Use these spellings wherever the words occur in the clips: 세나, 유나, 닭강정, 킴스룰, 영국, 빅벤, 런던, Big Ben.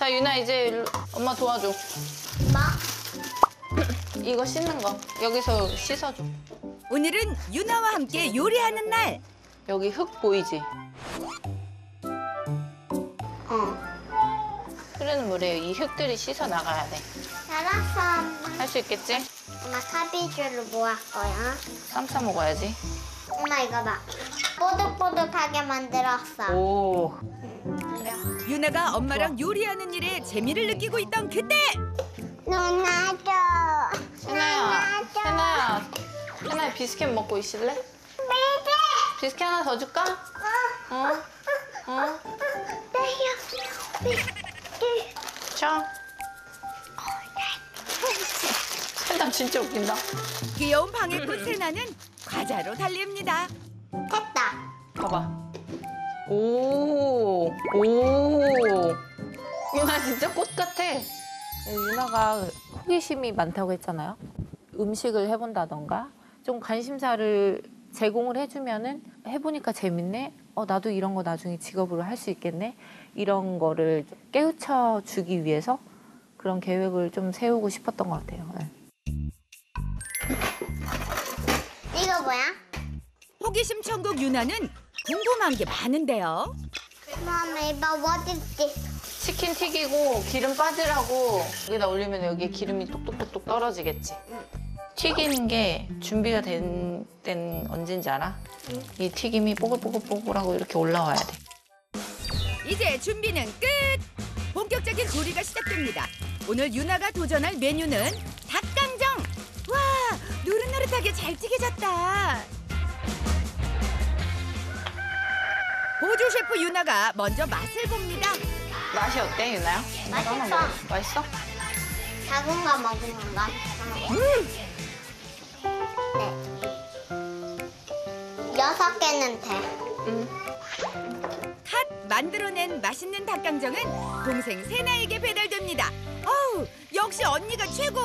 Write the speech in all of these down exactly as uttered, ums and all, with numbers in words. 자, 유나 이제 일로. 엄마 도와줘. 뭐? 이거 씻는 거. 여기서 씻어줘. 오늘은 유나와 함께 요리하는 날. 여기 흙 보이지? 어. 흐르는 물에 이 흙들이 씻어 나가야 돼. 알았어, 엄마. 할 수 있겠지? 엄마 카비줄로 뭐 할 거야? 쌈 싸 먹어야지. 엄마 이거 봐. 뽀득뽀득하게 만들었어. 오. 응, 유나가 엄마랑 좋아. 요리하는 일에 재미를 느끼고 있던 그때! 누나도. 세나야, 세나야. 세나야, 비스킷 먹고 있을래? 비스킷! 비스킷 하나 더 줄까? 어. 어? 어? 어? 나요. 비스킷. 자. 세나 진짜 웃긴다. 귀여운 방해꾼 세나는 과자로 달립니다. 됐다. 봐봐. 오. 오. 유나 진짜 꽃 같아. 유나가 호기심이 많다고 했잖아요. 음식을 해본다던가 좀 관심사를 제공을 해주면은 해보니까 재밌네. 어, 나도 이런 거 나중에 직업으로 할 수 있겠네. 이런 거를 깨우쳐 주기 위해서 그런 계획을 좀 세우고 싶었던 것 같아요. 네. 이거 뭐야? 호기심 천국 유나는 궁금한 게 많은데요. Mom, 이거 what is this? 치킨 튀기고 기름 빠지라고 여기다 올리면 여기 기름이 똑똑똑똑 떨어지겠지. 응. 튀기는 게 준비가 된 땐 언제인지 알아? 응. 이 튀김이 뽀글뽀글뽀글하고 이렇게 올라와야 돼. 이제 준비는 끝! 본격적인 조리가 시작됩니다. 오늘 유나가 도전할 메뉴는 닭강정! 와, 노릇노릇하게 잘 튀겨졌다. 보조 셰프 유나가 먼저 맛을 봅니다. 맛이 어때, 유나야? 맛있어. 맛있어? 작은 거 먹으면 맛있어. 음! 네. 여섯 개는 돼. 응. 갓 만들어낸 맛있는 닭강정은 동생 세나에게 배달됩니다. 어우, 역시 언니가 최고!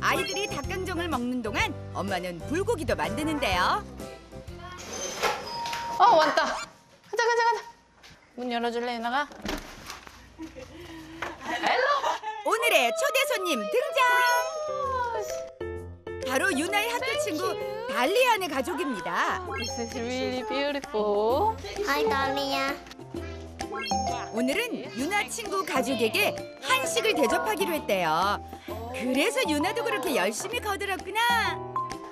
아이들이 닭강정을 먹는 동안 엄마는 불고기도 만드는데요. 어, 왔다. 가자, 가자, 가자. 문 열어줄래, 유나가? 오늘의 초대 손님 등장! 바로 유나의 학교 친구 달리안의 가족입니다. This is really beautiful. Hi, 달리야. 오늘은 유나 친구 가족에게 한식을 대접하기로 했대요. 그래서 유나도 그렇게 열심히 거들었구나.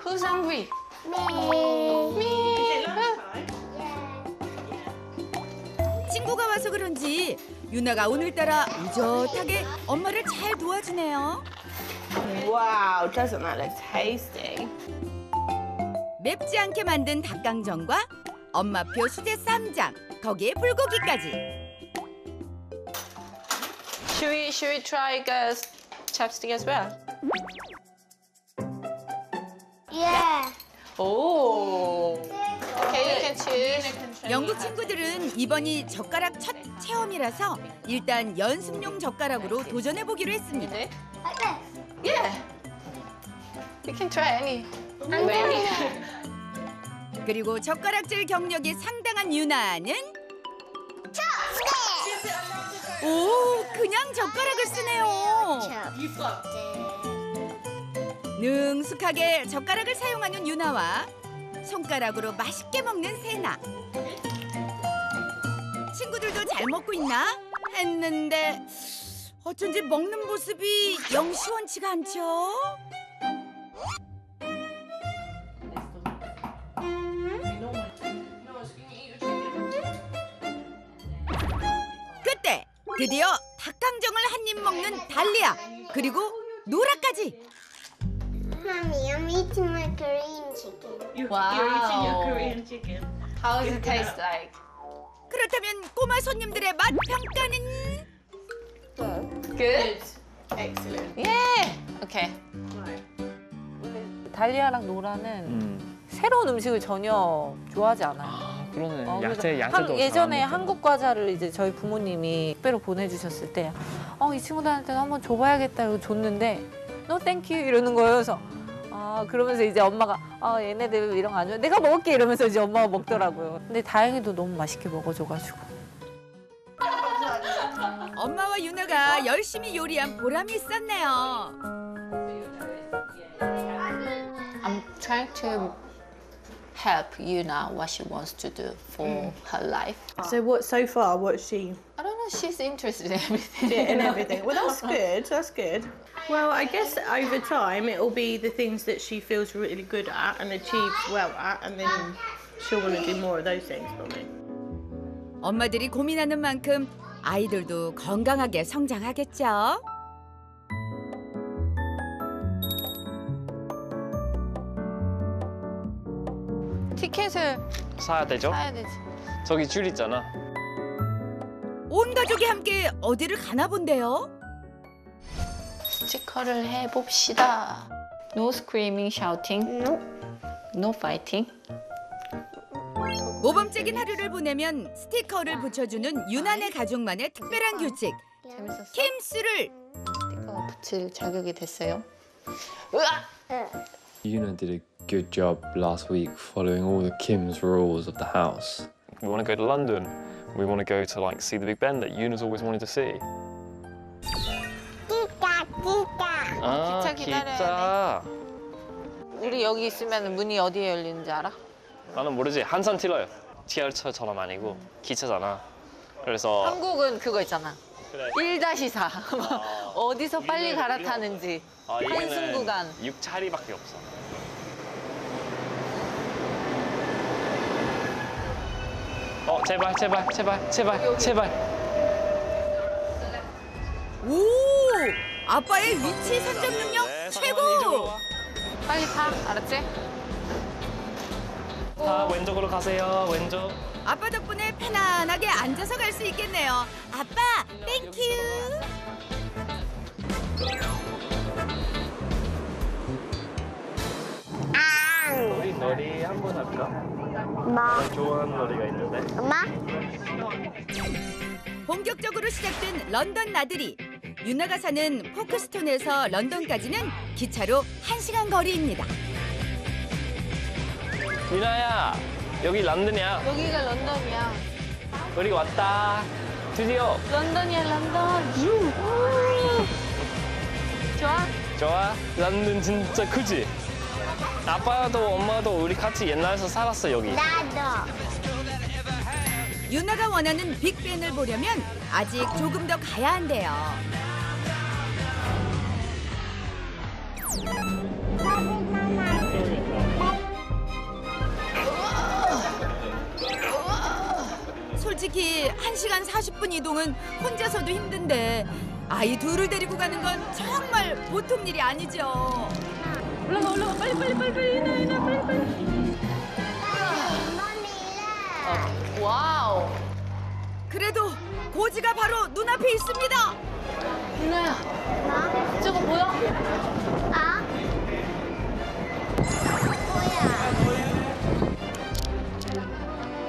Who's hungry? Me. Me. 친구가 와서 그런지 유나가 오늘따라 우젓하게 엄마를 잘 도와주네요. 와우, doesn't that look tasty? 맵지 않게 만든 닭강정과 엄마표 수제 쌈장, 거기에 불고기까지. Should we, should we try guys, chapstick as well? Yeah. Oh. Okay, you can choose. 영국 친구들은 이번이 젓가락 첫 체험이라서 일단 연습용 젓가락으로 도전해보기로 했습니다. 예! Yeah. You can try any. any. 그리고 젓가락질 경력이 상당한 유나는 오! 그냥 젓가락을 쓰네요. 능숙하게 젓가락을 사용하는 유나와 손가락으로 맛있게 먹는 세나. 친구들도 잘 먹고 있나? 했는데 어쩐지 먹는 모습이 영 시원치가 않죠? 그때 드디어 닭강정을 한 입 먹는 달리야. 그리고 노라까지. Mommy, I'm eating my Korean chicken. Wow. You're eating your Korean chicken. How does it taste like? 그렇다면 꼬마 손님들의 맛 평가는? Good. Good. Excellent. Yeah. Okay. 달리아랑 노라는 음. 새로운 음식을 전혀 좋아하지 않아요. 아, 그러네. 어, 야채, 야채도 한, 예전에 한국 과자를 이제 저희 부모님이 택배로 보내주셨을 때, 어, 이 친구들한테는 한번 줘봐야겠다 이러고 줬는데. No, thank you 이러는 거예요. 그래서 아, 그러면서 이제 엄마가 아, 얘네들 이런 거 안 좋아. 내가 먹을게 이러면서 이제 엄마가 먹더라고요. 근데 다행히도 너무 맛있게 먹어줘가지고 엄마와 유나가 열심히 요리한 보람이 있었네요. I'm trying to help Yuna what she wants to do for mm. her life. So what so far what's she? I don't know, she's interested in everything. Yeah, in everything. Well, that's good. That's good. Well, I guess over time it will be the things that she feels really good at and achieves well at, and then she'll want to do more of those things for me. 엄마들이 고민하는 만큼 아이들도 건강하게 성장하겠죠. 티켓을 사야 되죠? 사야 되지. 저기 줄 있잖아. 온 가족이 함께 어디를 가나 본데요? 스티커를 해봅시다. No screaming, shouting. No. No fighting. 모범적인 하루를 보내면 스티커를 붙여주는 유난의 가족만의 특별한 규칙. 재밌었어? 킴수를! 스티커가 붙일 자격이 됐어요. 으악! Yuna did a good job last week following all the Kim's rules of the house. We want to go to London. We want to go to like see the Big Ben that Yuna's always wanted to see. 기차, 기차. 아, 기차 기다려야 돼. 우리 여기 있으면 문이 어디에 열리는지 알아? 나는 모르지. 한산 틸러요. 지하철처럼 아니고 기차잖아. 그래서 한국은 그거 있잖아. 그래. 일 다시 사. 아, 어디서 빨리 갈아타는지. 아, 한숨 구간. 육 차리밖에 없어. 어, 제발, 제발, 제발, 제발, 여기, 여기. 제발. 오! 아빠의 위치 선점 능력 네, 최고! 빨리 가, 알았지? 다 왼쪽으로 가세요, 왼쪽. 아빠 덕분에 편안하게 앉아서 갈 수 있겠네요. 아빠, 땡큐! 우리 놀이 한번 할까? 엄마. 좋아하는 놀이가 있는데. 엄마? 본격적으로 시작된 런던 나들이. 유나가 사는 포크스톤에서 런던까지는 기차로 한 시간 거리입니다. 유나야, 여기 런던이야. 여기가 런던이야. 우리 왔다. 드디어. 런던이야, 런던. 유. 좋아? 좋아. 런던 진짜 크지? 아빠도 엄마도 우리 같이 옛날에서 살았어, 여기. 나도. 유나가 원하는 빅벤을 보려면 아직 조금 더 가야 한대요. 솔직히 한 시간 사십 분 이동은 혼자서도 힘든데 아이 둘을 데리고 가는 건 정말 보통 일이 아니죠. 올라가 올라가 빨리 빨리 빨리 빨리 이나 이나 빨리 빨리. 아, 와우. 그래도 고지가 바로 눈앞에 있습니다. 유나야. 나? 저거 보여? 아? 뭐야?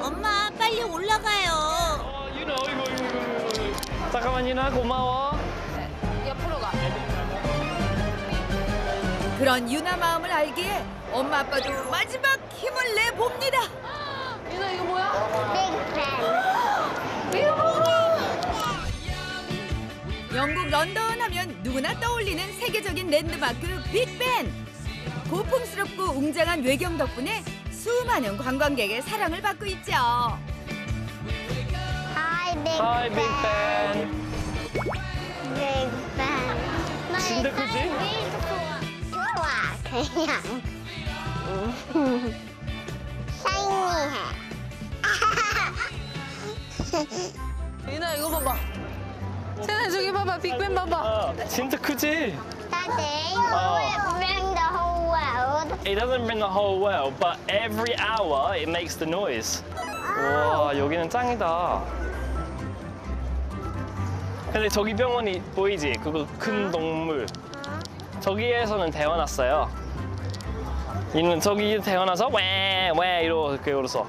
엄마 빨리 올라가요. 어, 유나 이거 이거 이거. 잠깐만 유나 고마워. 옆으로 가. 그런 유나 마음을 알기에 엄마 아빠도 마지막 힘을 내봅니다. 유나 이거 뭐야? 빅벤. 이거 뭐야? 영국 런던 하면 누구나 떠올리는 세계적인 랜드마크 빅벤. 고풍스럽고 웅장한 외경 덕분에 수많은 관광객의 사랑을 받고 있죠. Hi, Big Hi, Big Ben. Big Ben. 진짜 크지? 그냥 샤이니해. 유나 이거 봐봐. 세나 저기 봐봐. 빅벤 봐봐. 진짜 크지? It doesn't bring the whole world, but every hour it makes the noise. 와 여기는 짱이다. 근데 저기 병원이 보이지? 그거 큰 동물. 저기에서는 태어났어요. 이는 저기 태어나서 왜왜 이렇게 울었어.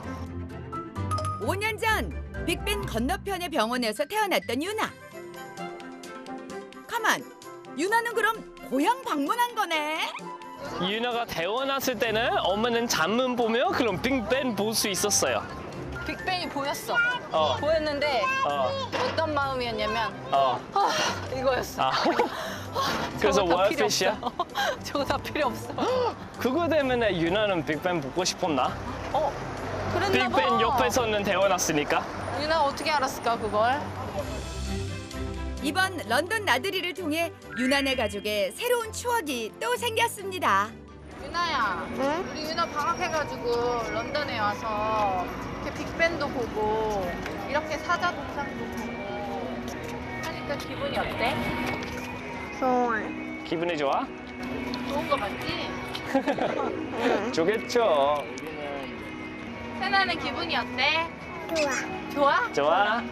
오 년 전 빅벤 건너편의 병원에서 태어났던 유나. 가만, 유나는 그럼 고향 방문한 거네? 유나가 태어났을 때는 엄마는 잠만 보며 그런 빅벤 볼 수 있었어요. 빅뱅이 보였어. 어. 보였는데 어. 어떤 마음이었냐면 어. 아, 이거였어. 아. 그래서 월피시야? 저거 다 필요 없어. 그거 때문에 유나는 빅뱅 보고 싶었나? 어, 그랬나 봐. 빅뱅 옆에서는 태어났으니까. 유나 어떻게 알았을까 그걸? 이번 런던 나들이를 통해 유나네 가족의 새로운 추억이 또 생겼습니다. 유나야, 응? 우리 유나 방학해가지고 런던에 와서 이렇게 빅밴도 보고 이렇게 사자 동상도 보고 하니까 기분이 어때? 좋아. 기분이 좋아? 좋은 거 맞지? 좋겠죠. 세나는 기분이 어때? 좋아. 좋아? 좋아.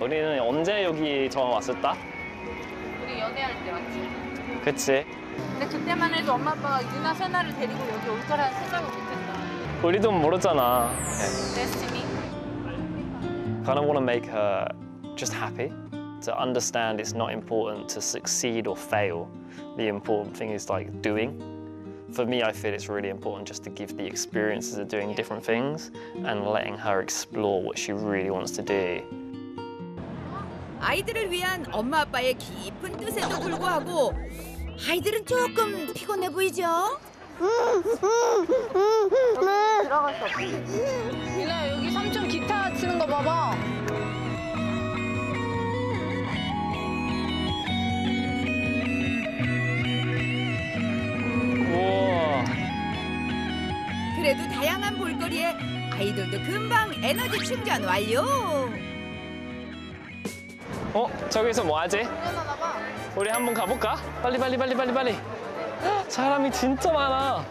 우리는 언제 여기 처음 왔었다? 우리 연애할 때 왔지? 그치. 근데 그때만 해도 엄마 아빠가 유나, 세나를 데리고 여기 올 거라는 생각을 못했다. 우리도 모르잖아. Destiny. Kind of want to make her just happy. To understand it's not important to succeed or fail. The important thing is like doing. For me, I feel it's really important just to give the experiences of doing different things and letting her explore what she really wants to do. 아이들을 위한 엄마 아빠의 깊은 뜻에도 불구하고 아이들은 조금 피곤해 보이죠? 들어갈 수 없지. 민아 여기 삼촌 기타 치는 거 봐봐. 우와. 그래도 다양한 볼거리에 아이들도 금방 에너지 충전 완료. 어? 저기서 뭐 하지? 우리 한번 가볼까? 빨리 빨리 빨리 빨리 빨리. 사람이 진짜 많아.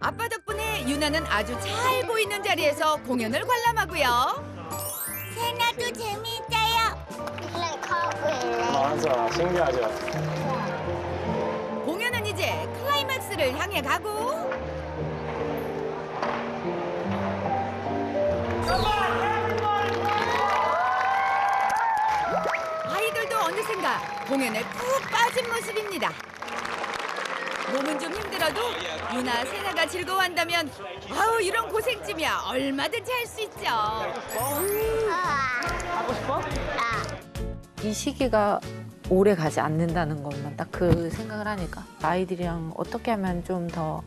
아빠 덕분에 유나는 아주 잘 보이는 자리에서 공연을 관람하고요. 세나도 재미있어요. 일랑 가고 일랑. 맞아, 신기하죠. 공연은 이제 클라이맥스를 향해 가고. 공연에 푹 빠진 모습입니다. 몸은 좀 힘들어도 유나, 세나가 즐거워한다면 아우 이런 고생쯤이야 얼마든지 할 수 있죠. 하고 싶어? 이 시기가 오래 가지 않는다는 것만 딱 그 생각을 하니까 아이들이랑 어떻게 하면 좀 더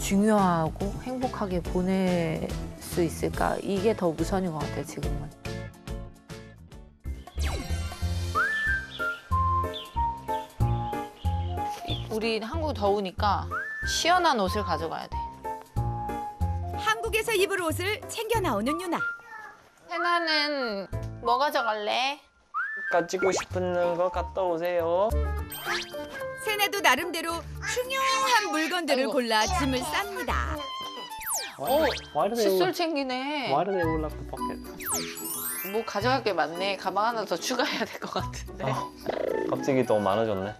중요하고 행복하게 보낼 수 있을까, 이게 더 우선인 것 같아요 지금은. 우리 한국 더우니까 시원한 옷을 가져가야 돼. 한국에서 입을 옷을 챙겨 나오는 유나. 세나는 뭐 가져갈래? 가지고 싶은 거 갖다 오세요. 세나도 나름대로 중요한 물건들을 아이고. 골라 짐을 쌉니다. 오, 칫솔 챙기네. 뭐 가져갈 게 많네. 가방 하나 더 추가해야 될 것 같은데. 어, 갑자기 너무 많아졌네.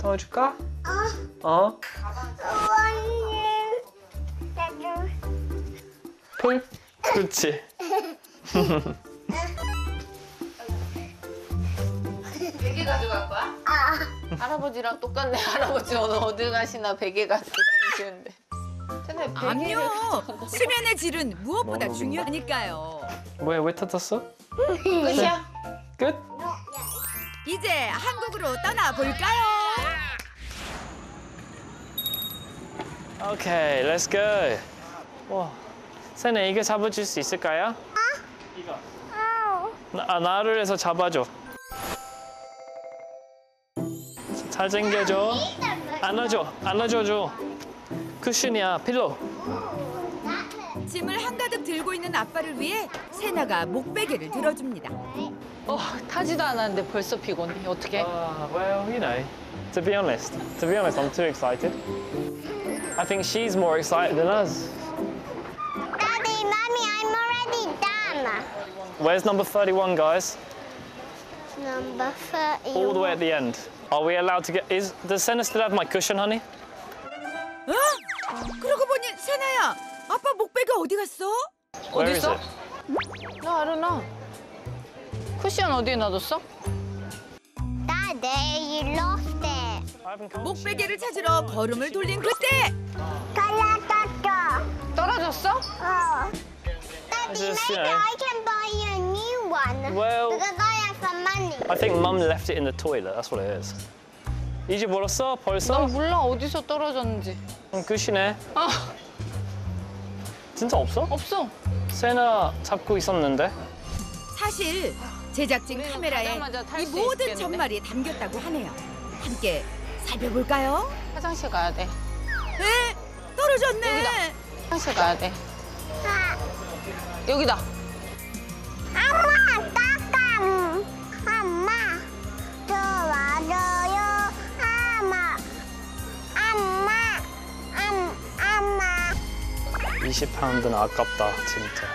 도와줄까? 어. 어? 폴? 그렇지. 베개 가져갈 거야? 아. 할아버지랑 똑같네. 할아버지 오늘 어디 가시나 베개 가지고 다니시는데. 아니요. 수면의 질은 무엇보다 중요하니까요. 뭐야, 왜 탓았어? 끝이야? 끝? 이제 한국으로 떠나볼까요? 오케이, 렛츠 고. 와, 세나 이거 잡아줄 수 있을까요? 이거. 나, 아, 나를 해서 잡아줘. 잘 챙겨줘. 안아줘, 안아줘줘. 쿠션이야, 필로. 짐을 한가득 들고 있는 아빠를 위해 세나가 목베개를 들어줍니다. 어, 타지도 않았는데 벌써 피곤해. 어떡해? 아, well, you know, to be honest, to be honest, I'm too excited. I think she's more excited than us. Daddy, Mommy, I'm already done. Where's number thirty-one, guys? Number thirty-one. All the way at the end. Are we allowed to get... Is... Does Senna still have my cushion, honey? 어? 그러고 보니, 세나야, 아빠 목베개 어디 갔어? 어디 있어? No, I don't know. 쿠션 어디에 놔뒀어? Daddy, you lost it. 목베개를 찾으러 걸음을 돌린 그때! 떨어졌어. 떨어졌어? 어. Daddy, maybe I can buy you a new one. Well, because I have some money. I think Mum left it in the toilet. That's what it is. 이제 멀었어? 벌써? 나 몰라 어디서 떨어졌는지. 그럼 끝이네. 아. 진짜 없어? 없어. 세나 잡고 있었는데. 사실 제작진 카메라에 이 모든 전말이 담겼다고 하네요. 함께 살펴볼까요? 화장실 가야 돼. 에? 떨어졌네. 여기다. 화장실 가야 돼. 아. 여기다. 엄마, 따끔. 엄마, 도와줘요. 엄마, 엄마, 엄, 엄마. 이십 파운드는 아깝다, 진짜.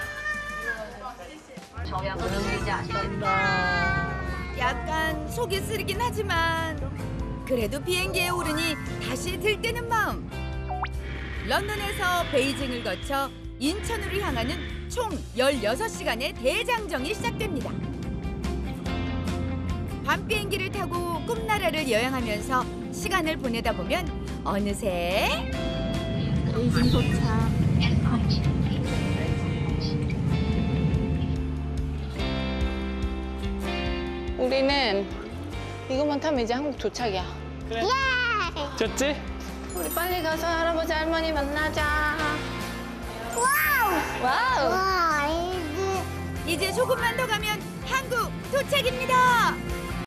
약간 속이 쓰리긴 하지만 그래도 비행기에 오르니 다시 들뜨는 마음. 런던에서 베이징을 거쳐 인천으로 향하는 총 열여섯 시간의 대장정이 시작됩니다. 밤 비행기를 타고 꿈나라를 여행하면서 시간을 보내다 보면 어느새 베이징 도착. 우리는 이것만 타면 이제 한국 도착이야. 그래. 예! 좋지? 우리 빨리 가서 할아버지 할머니 만나자. 와우! 와우! 와, 이제... 이제 조금만 더 가면 한국 도착입니다!